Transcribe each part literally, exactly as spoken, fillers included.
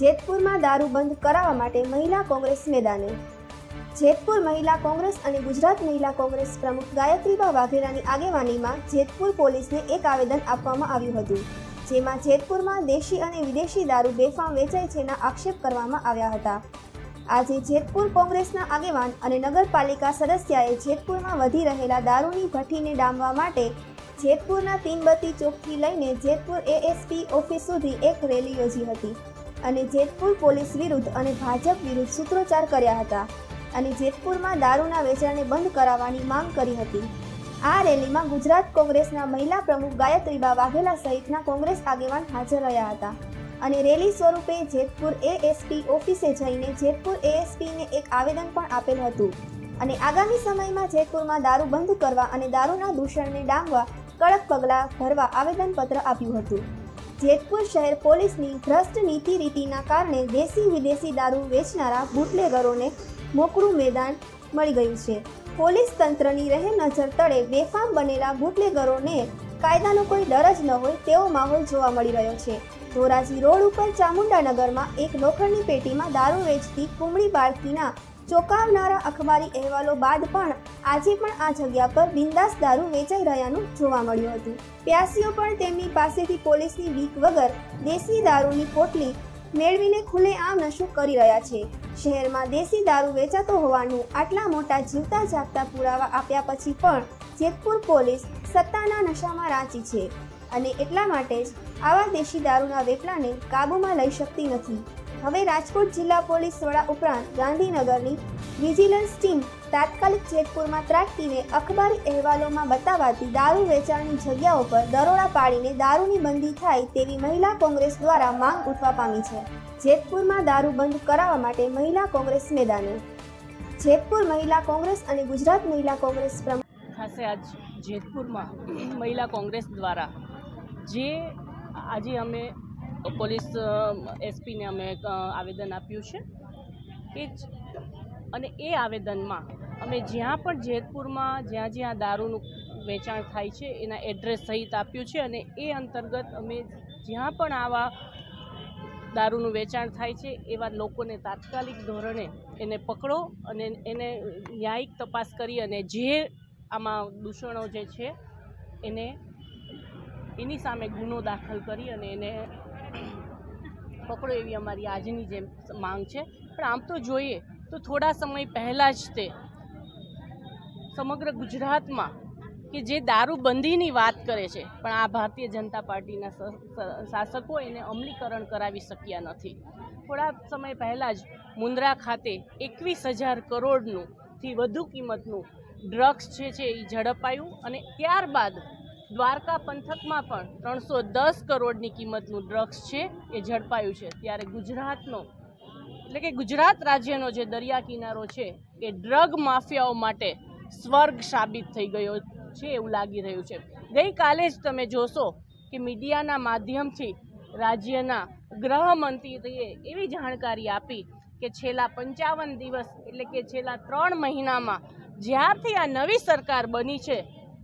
જેતપુર में दारू बंद करावा माटे महिला कांग्रेस मैदाने। જેતપુર महिला कांग्रेस और गुजरात महिला कांग्रेस प्रमुख गायत्रीबा वाघेलानी आगेवानी में જેતપુર पुलिस ने एक आवेदन आपवामां आव्युं हतुं, जेमां જેતપુર में देशी और विदेशी दारू बेफाम वेचाय छेना आक्षेप करवामां आव्या हता। आज જેતપુર कांग्रेसना आगेवान और नगरपालिका सदस्याए જેતપુર में वधी रहेला दारूनी भट्टी ने डामवा माटे જેતપુરના तीनबत्ती चौकथी लईने જેતપુર एएसपी ऑफिस सुधी एक रेली योजी हती अने જેતપુર पोलीस विरुद्ध अने भाजप विरुद्ध सूत्रोच्चार कर्या हता अने જેતપુરમાં दारूना वेचाणने बंद करावानी मांग करी हती। आ रेलीमां गुजरात कांग्रेसना महिला प्रमुख गायत्रीबा वाघेला सहितना कांग्रेस आगेवान हाजर रह्या हता अने रेली स्वरूपे જેતપુર एएसपी ऑफिसे जईने જેતપુર एएसपी ने एक आवेदन पण आपेल हतुं अने आगामी समयमां જેતપુરમાં दारू बंद करवा अने दारूना दूषणने डामवा कड़क पगला भरवा आवेदन पत्र आप्युं हतुं। જેતપુર शहर पोलिस नी भ्रष्ट नीति रीतिना कारणे देशी विदेशी दारू वेचनारा बूटलेगरोने मोकळुं मैदान मळी गयुं छे। पोलिस तंत्रनी रहेम नजर तळे बेफाम बनेला बूटलेगरोने कायदानो कोई डर ज न होय तेवो माहोल जोवा मळी रह्यो छे। ધોરાજી रोड पर ચામુંડાનગર में एक लोखंडनी पेटी में दारू वेचती कुमड़ी बाळकीना ચોંકાવનારા अखबारी अहेवालों बाद पण आजे पण आ जग्या पर बिंदास दारू वेचाई रह्यानुं जोवा मळ्युं हतुं। प्यासीओ पण तेमनी पासेथी पोलीसनी वीक वगर देशी दारूनी पोटली मेळवीने खुलेआम नशो करी रह्या छे। शहरमां देशी दारू वेचातो होवानुं आटला मोटा जीवता जागता पुरावा आप्या पछी पण જેતપુર पोलीस सत्ताना नशामां रांची छे अने एटला माटे ज आवा देशी दारूना वेपलाने काबूमां लई शकती नथी। हवे राजकोट जिला पोलीस वड़ा उपरांत गांधीनगरनी विजिलन्स टीम तात्कालिक જેતપુરમાં ત્રાટકીને अखबारी अहेवालोमां बतावाती दारू वेचाणनी जग्याओ पर दरोड़ा पाड़ीने दारूनी बंदी थाय तेवी महिला कांग्रेस द्वारा मांग उठवा पामी छे। જેતપુરમાં दारू बंद करावा माटे महिला कांग्रेस मैदाने। જેતપુર महिला कांग्रेस और गुजरात महिला कांग्रेस प्रमुख खासे आज જેતપુરમાં महिला कांग्रेस द्वारा जे आज अमे પોલીસ એસપી ने अमे आवेदन આપ્યું છે કે અને એ આવેદનમાં અમે જ્યાં પણ જેતપુરમાં જ્યાં જ્યાં દારૂનું વેચાણ થાય છે એના એડ્રેસ સહિત આપ્યું છે અને એ અંતર્ગત અમે જ્યાં પણ આવા દારૂનું વેચાણ થાય છે એવા લોકોને તાત્કાલિક ધોરણે એને પકડો અને એને ન્યાયિક તપાસ કરી અને જે આમાં દૂષણો જે છે એને એની સામે ગુનો દાખલ કરી અને એને पकड़ो एवी अमारी आजनी जेम मांग छे। पण आम तो जोईए तो थोड़ा समय पहला ज ते समग्र गुजरात में कि जे दारूबंदी नी बात करे छे पण आ भारतीय जनता पार्टी ना शासकों एने अमलीकरण करावी शक्या नथी। थोड़ा समय पहला ज मुंद्रा खाते एकवीस हज़ार करोड़नू थी वधु किंमतनू ड्रग्स छे छे ई झड़पायु अने त्यारबाद द्वारका पंथक में पण ત્રણસો દસ करोड़नी किंमतनु ड्रग्स छे ए झड़पायु छे। त्यारे गुजरातनो एटले के गुजरात राज्यनो जे दरिया किनारो छे ए ड्रग माफियाओ माटे स्वर्ग साबित थई गयो छे एवुं लागी रह्युं छे। गई काले ज तमे जोशो के मीडियाना माध्यमथी राज्यना गृहमंत्रीए एवी जाणकारी आपी के छेल्ला પંચાવન दिवस एटले के छेल्ला ત્રણ મહિનામાં જ્યારથી आ नवी सरकार बनी छे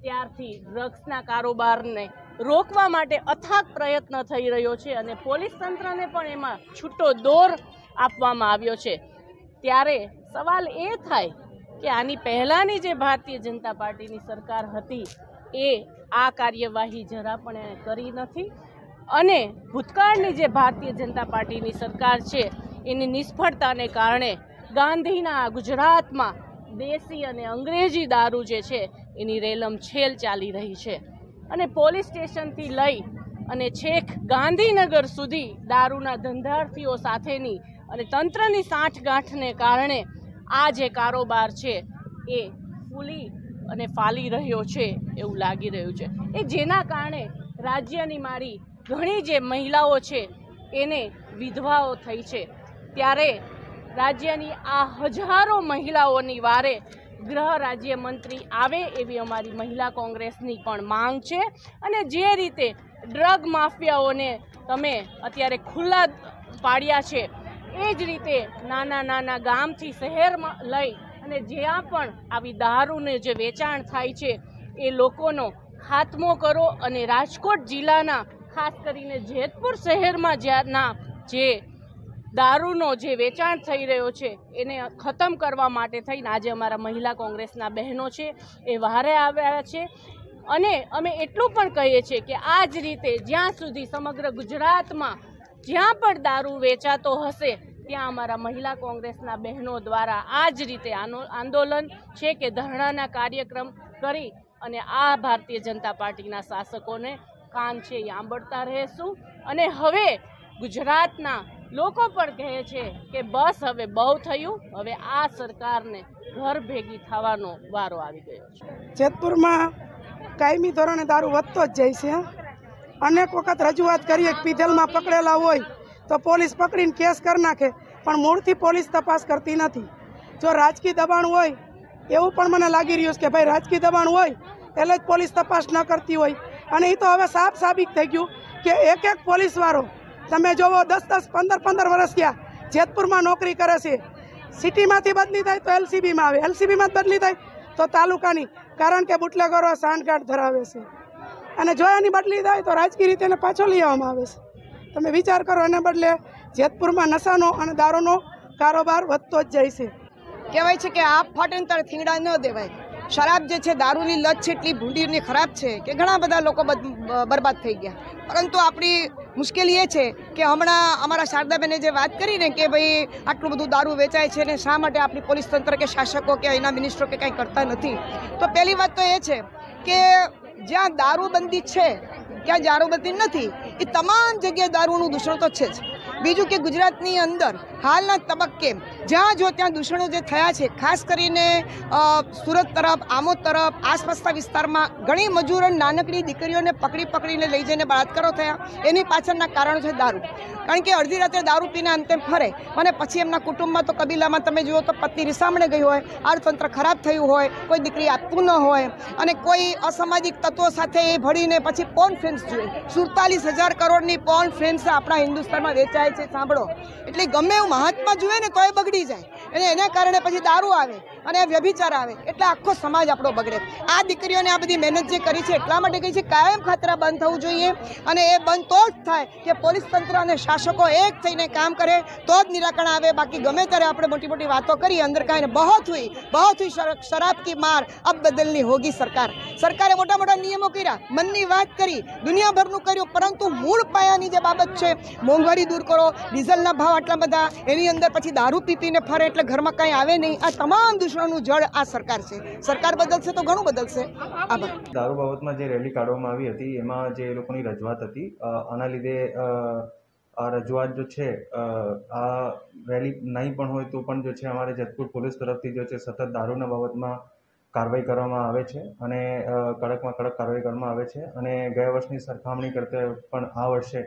ત્યારથી ડ્રગ્સના કારોબારને રોકવા માટે અથાગ પ્રયત્ન થઈ રહ્યો છે અને પોલીસ તંત્રને પણ એમાં છૂટો દોર આપવામાં આવ્યો છે। ત્યારે સવાલ એ થાય કે આની પહેલાંની જે ભારતીય જનતા પાર્ટીની સરકાર હતી એ આ કાર્યવાહી જરા પણ એણે કરી નથી અને ભૂતકાળની જે ભારતીય જનતા પાર્ટીની સરકાર છે એની નિષ્ફળતાને કારણે ગાંધીના ગુજરાતમાં देशी और अंग्रेजी दारू जे छे एनी रेलम छेल चाली रही छे अने पोलीस स्टेशन थी लई अने छेक गांधीनगर सुधी दारूना धंधार्थीओ साथेनी अने तंत्रनी साठगांठने कारणे आ जे कारोबार छे ए फूली अने फाली रह्यो छे एवुं लागी रह्युं छे। ए जेना कारणे राज्यनी मारी घणी जे महिलाओ छे एने विधवाओ थई छे। त्यारे राज्यनी आ हजारों महिलाओनी वारे गृह राज्य मंत्री आवे एवी अमारी महिला कांग्रेसनी पण मांग छे अने जे रीते ड्रग माफियाओने तमे अत्यारे खुला पाड्या छे ए ज रीते नाना नाना गामथी शहेरमां लई अने ज्यां पण आवी दारूने जे वेचाण थाय छे ए लोकोनो खात्मो करो अने राजकोट जिल्लाना खास करीने જેતપુર शहेरमां ज्यांना जे दारूનો જે વેચાણ થઈ રહ્યો છે એને ખતમ કરવા માટે થઈને આજે અમારા મહિલા કોંગ્રેસના બહેનો છે એ વહારે આવ્યા છે અને અમે એટલું પણ કહીએ છીએ કે આ જ રીતે જ્યાં સુધી સમગ્ર ગુજરાતમાં જ્યાં પણ દારૂ વેચાતો હશે ત્યાં અમારા મહિલા કોંગ્રેસના બહેનો દ્વારા આ જ રીતે આંદોલન છે કે ધરણાના કાર્યક્રમ કરી અને આ ભારતીય જનતા પાર્ટીના શાસકોને કાન છે એ આંબળતા રહેશું અને હવે ગુજરાતના लोको पर कहे छे के बस हवे बहु थयु हवे आ सरकारने घर भेगी थवानो वारो आवी गयो छे। જેતપુરમાં कायमी ધોરણે दारू વધતો જ જાય છે। અનેક વખત રજૂઆત કરીએ કે પીધેલમાં પકડેલા હોય તો પોલીસ પકડીને કેસ કરી નાખે પણ મૂળથી પોલીસ તપાસ કરતી નથી। જો રાજકીય દબાણ હોય એવું પણ મને લાગી રહ્યું છે કે ભાઈ રાજકીય દબાણ હોય એટલે જ પોલીસ તપાસ ન કરતી હોય અને એ તો હવે સાફ સાબિત થઈ ગયું કે એક એક પોલીસ વાળો તમે જોવો દસ દસ પંદર પંદર વર્ષ થયા જેતપુરમાં નોકરી કરે છે। સિટીમાંથી બદલી થાય તો એલસીબીમાં આવે, એલસીબીમાં જ બદલી થાય તો તાલુકાની, કારણ કે બુટલેગરો સાંઠગાંઠ ધરાવે છે અને જો એની બદલી થાય તો રાજકીય રીતે એને પાછો લઈ આવવામાં આવે છે। તમે વિચાર કરો, એને બદલે જેતપુરમાં નશાનો અને દારૂનો કારોબાર વધતો જ જાય છે। કહેવાય છે કે આ ફાટેંતર થીંગડા ન દેવાય। शराब जे छे दारूनी लत छे एटली भूंडी ने खराब छे के घणा बधा लोको बर्बाद थई गया। परंतु आपणी मुश्केली ए छे के हमणा अमारा शारदाबेने जे वात करी ने के भाई आटलुं बधुं दारू वेचाय छे ने शा माटे आपणी पोलीस तंत्र के शासको के एना मिनिस्टरो के कांई करता नथी। तो पहेली वात तो ए छे के ज्यां दारूबंदी छे त्यां दारूबंदी नथी, ए तमाम जग्याए दारूनुं दूषण तो छे ज। बीजू के गुजरात नी अंदर हालना तबक्के जहाँ जो त्या दूषणों जे थया छे, खास करीने सूरत तरफ, आमोद तरफ, आसपासना विस्तार में घणी मजूरन नानकड़ी दीकरीओने पकड़ी पकड़ीने लई जईने बलात्कारो थया। एनी पाछळना कारण छे दारू, कारण के अर्धी रात्रे दारू पीने अंतेम फरे अने पछी एमना कुटुंबमां तो कबीलामां तमे जुओ तो पत्नी रिसामणे गई होय, आड़तंत्र खराब थयुं होय, कोई दीकरी आपतुं न होय अने कोई असामाजिक तत्वो साथे ए भळीने पछी पोर्न फिल्म्स जोई। सुड़तालीस हज़ार करोड़नी पोर्न फिल्म्स आपणा हिंदुस्तानमां वेचाय। सांभळो एटले गमे एवो महात्मा जुए ने तोय बगड़ी जाय अने एना कारणे पछी दारू आवे अने व्यभिचार आवे एटले आखो समाज आपणो बगड़े। आ दीकरीओने आ बधी मेहनत जे करी छे एटला माटे कही छे कायम खातरा बंध थवुं जोईए अने ए बंध तो ज थाय के पोलीस तंत्र अने शासको एक थईने काम करे तो ज निराकरण आवे। बाकी गमे त्यारे आपणे मोटी मोटी वातो करीए अंदर कांई ने। बहुत हुई बहुत हुई शराब की मार अब बदलनी होगी सरकार। सरकारे मोटा मोटा नियमो कर्या, मननी वात करी, दुनियाभरनुं कर्युं, परंतु मूळ पायानी जे बाबत छे मोंघवारी दूर करो, डीजलना भाव आटला बधा, एनी अंदर पछी दारू पीपीने फरे एटले घरमां कांई आवे नहीं। आ तमाम दूषणोनुं जड़ आ सरकार छे। सरकार बदलशे तो घणुं बदलशे। आभार। दारू बाबतमां जे रेली काढवामां आवी हती एमां जे लोकोनी रजूआत हती आना लीधे आ रजूआत जो छे आ रेली नहीं पण होय तो पण जो छे अमारे जेतपुर पोलीस तरफथी जो छे सतत दारूना बाबतमां कारवाई करवामां आवे छे अने कड़कमां कड़क कारवाई करवामां आवे छे अने गया वर्षनी सरखामणी करते पण आ वर्षे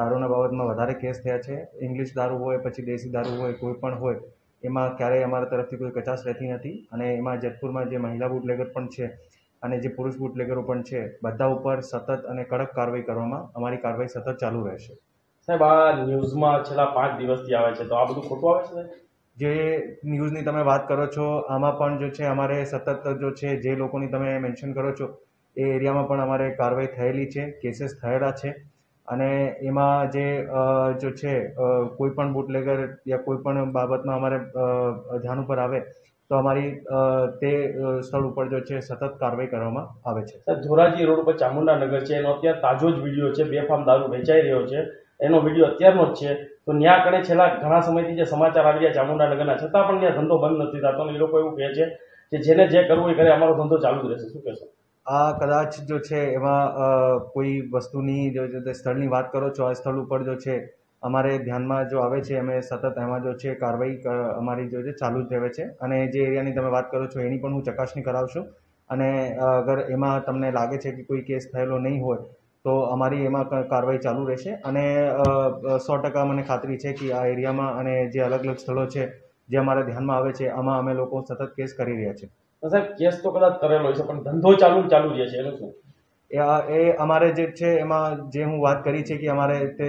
दारूना बाबतमां वधारे केस थया छे। इंग्लिश दारू होय, पछी देशी दारू होय, कोई पण होय एमां क्यारेय अमारा तरफथी कोई कचाश रहेती नथी अने एमां जेतपुरमां जे महिला बूटलेगर पण छे अने जे पुरुष बूटलेगरो पण छे बधा उपर सतत अने कड़क कारवाई करवामां अमारी कारवाई सतत चालू रहेशे। साहेब आ न्यूज़मां छेल्ला पांच दिवसथी आवे छे तो आ बधुं खोटुं आवे छे। जे न्यूज़नी तमे वात करो छो आमां पण जो छे अमारे सतत जो छे जे लोकोनी तमे मेन्शन करो छो ए एरियामां पण अमारे कारवाई थयेली छे, केसेस थयेला छे अने एमां जे जो छे कोईपण बूटलेगर या कोईपण बाबतमां अमारे ध्यान पर आवे तो अमारी ते स्थळ पर जो छे सतत कारवाई करवामां आवे छे। धोराजी रोड पर चामुंडा नगर छे एनो अत्यार ताजो ज विडियो छे, बेफाम दारू वेचाई रह्यो छे एनो विडियो अत्यारनो ज छे। तो न्या कणे छेल्ला घणा समयथी जे समाचार आवी रह्या चामुंडा नगरना छतां पण न्या धंधो बंध नथी थतो अने ए लोको एवुं कहे छे के जेने जे करवुं ए करे, अमारो धंधो चालू रहेशे। शुं कहेशो? आ कदाच जो है एवं कोई वस्तु स्थल की बात करो छो आ स्थल पर जो है अमारे ध्यान में जो आए अमे सतत एम जो है कारवाई अमारी जो है चालू ज रहे है। जे एरिया की तब बात करो छो एनी पण हूँ चकासणी करावशुं अने अगर एम तमने लगे कि कोई केस थयेलो नहीं हो तो अमारी एम कारवाई चालू रहेशे अने सौ टका मने खातरी है कि आ एरिया में अने जे अलग अलग स्थलों है जे अमारा ध्यान में आए छे आमां अमे लोको सतत केस करी रह्या छे। तो साहब केस तो कदाच करेलो छे पण धंधो चालू चालू रहे छे एनो शुं? ए अमारे जे छे एमां जे हूँ बात करी छे कि अमारे ते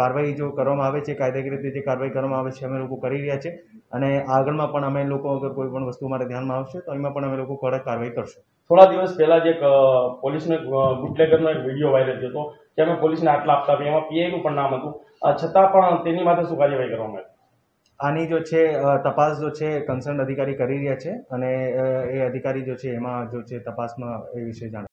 कारवाई जो करवामां आवे छे कायदेशीर रीते जे कारवाई करवामां आवे छे अमे लोको करी रह्या छे अने आगळमां पण अमे लोको अगर कोई पण वस्तु अमारे ध्यान में आवशे तो एमां पण अमे लोको कड़क कारवाई करशुं। થોડા દિવસ પહેલા જે પોલીસને બુટલેગરનો એક વિડિયો વાયરલ થયો હતો કે અમે પોલીસને આટલા આપતા હતા, એમાં પીઆઈનું પણ નામ હતું, છતાં પણ તેની માટે શું કાર્યવાહી કરવામાં આવી? આની જો છે તપાસ જો છે કન્સર્ન અધિકારી કરી રહ્યા છે અને એ અધિકારી જો છે એમાં જો છે તપાસમાં એ વિશે જાણ